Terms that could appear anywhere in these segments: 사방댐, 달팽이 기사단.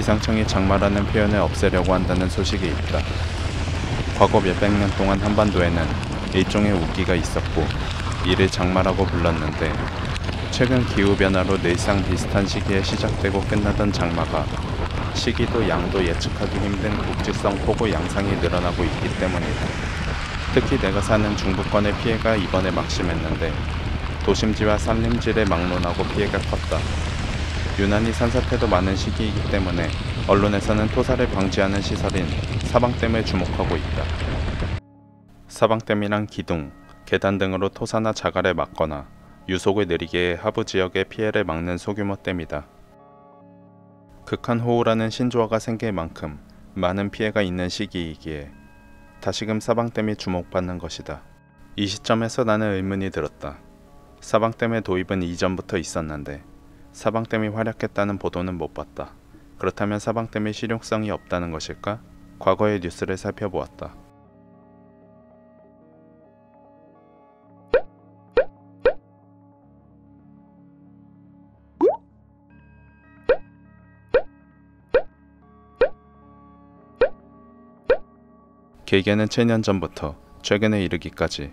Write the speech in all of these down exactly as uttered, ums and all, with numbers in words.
기상청이 장마라는 표현을 없애려고 한다는 소식이 있다. 과거 몇백 년 동안 한반도에는 일종의 우기가 있었고 이를 장마라고 불렀는데 최근 기후변화로 늘상 비슷한 시기에 시작되고 끝나던 장마가 시기도 양도 예측하기 힘든 국지성 폭우 양상이 늘어나고 있기 때문이다. 특히 내가 사는 중부권의 피해가 이번에 막심했는데 도심지와 산림지를 막론하고 피해가 컸다. 유난히 산사태도 많은 시기이기 때문에 언론에서는 토사를 방지하는 시설인 사방댐을 주목하고 있다. 사방댐이란 기둥, 계단 등으로 토사나 자갈을 막거나 유속을 느리게 해 하부 지역의 피해를 막는 소규모 댐이다. 극한 호우라는 신조어가 생길 만큼 많은 피해가 있는 시기이기에 다시금 사방댐이 주목받는 것이다. 이 시점에서 나는 의문이 들었다. 사방댐의 도입은 이전부터 있었는데 사방댐이 활약했다는 보도는 못 봤다. 그렇다면 사방댐의 실용성이 없다는 것일까? 과거의 뉴스를 살펴보았다. 길게는 칠 년 전부터 최근에 이르기까지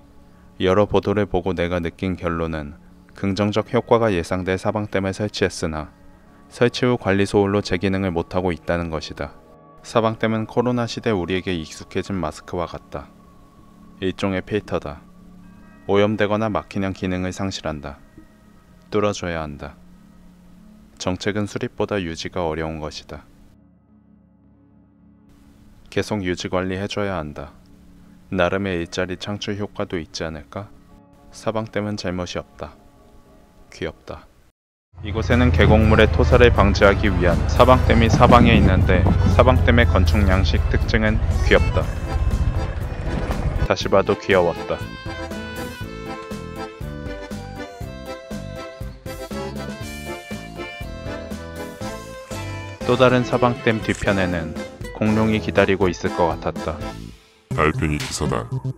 여러 보도를 보고 내가 느낀 결론은 긍정적 효과가 예상될 사방댐을 설치했으나 설치 후 관리 소홀로 제 기능을 못하고 있다는 것이다. 사방댐은 코로나 시대 우리에게 익숙해진 마스크와 같다. 일종의 필터다. 오염되거나 막히면 기능을 상실한다. 뚫어줘야 한다. 정책은 수립보다 유지가 어려운 것이다. 계속 유지 관리해줘야 한다. 나름의 일자리 창출 효과도 있지 않을까? 사방댐은 잘못이 없다. 귀엽다. 이곳에는 계곡물의 토사를 방지하기 위한 사방댐이 사방에 있는데 사방댐의 건축 양식 특징은 귀엽다. 다시 봐도 귀여웠다. 또 다른 사방댐 뒤편에는 공룡이 기다리고 있을 것 같았다. 달팽이 기사단